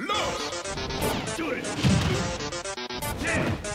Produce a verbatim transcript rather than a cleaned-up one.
Move! Do it! Yeah!